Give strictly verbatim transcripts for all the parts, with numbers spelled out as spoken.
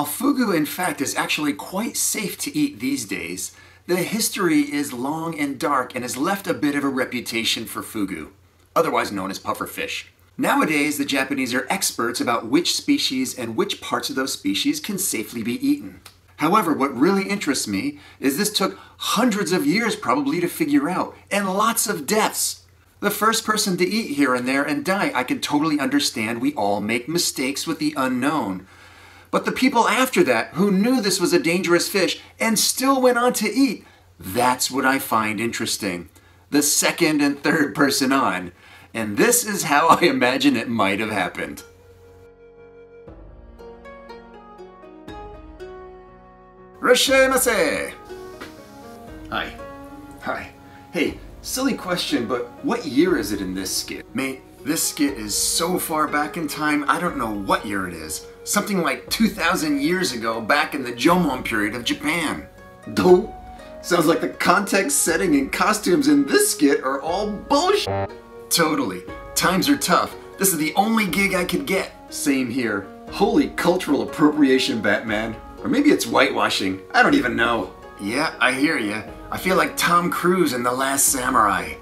While fugu, in fact, is actually quite safe to eat these days, the history is long and dark and has left a bit of a reputation for fugu, otherwise known as pufferfish. Nowadays, the Japanese are experts about which species and which parts of those species can safely be eaten. However, what really interests me is this took hundreds of years probably to figure out, and lots of deaths. The first person to eat here and there and die, I can totally understand. We all make mistakes with the unknown. But the people after that who knew this was a dangerous fish and still went on to eat, that's what I find interesting. The second and third person on. And this is how I imagine it might have happened. Irashaimase! Hi. Hi. Hey, silly question, but what year is it in this skit? Mate, this skit is so far back in time, I don't know what year it is. Something like two thousand years ago, back in the Jomon period of Japan. Doh! Sounds like the context, setting, and costumes in this skit are all bullshit. Totally. Times are tough. This is the only gig I could get. Same here. Holy cultural appropriation, Batman. Or maybe it's whitewashing. I don't even know. Yeah, I hear ya. I feel like Tom Cruise in The Last Samurai.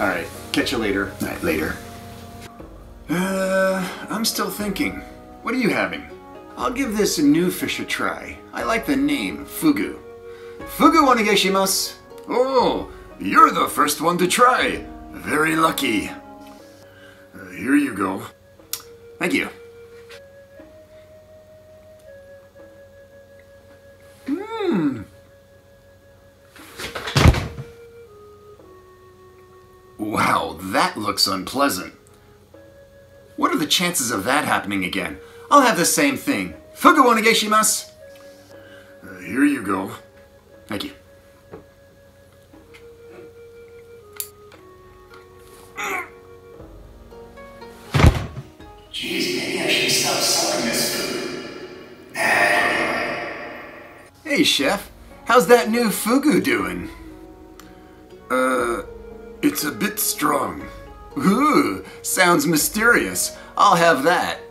Alright, catch you later. Alright, later. Uh, I'm still thinking. What are you having? I'll give this new fish a try. I like the name, fugu. Fugu onegaishimasu! Oh, you're the first one to try! Very lucky. Uh, here you go. Thank you. Mmm! Wow, that looks unpleasant. What are the chances of that happening again? I'll have the same thing. Fugu onegaishimasu! Uh, here you go. Thank you. Jeez, maybe I should stop selling this food. Hey, Chef. How's that new fugu doing? Uh, it's a bit strong. Ooh, sounds mysterious. I'll have that.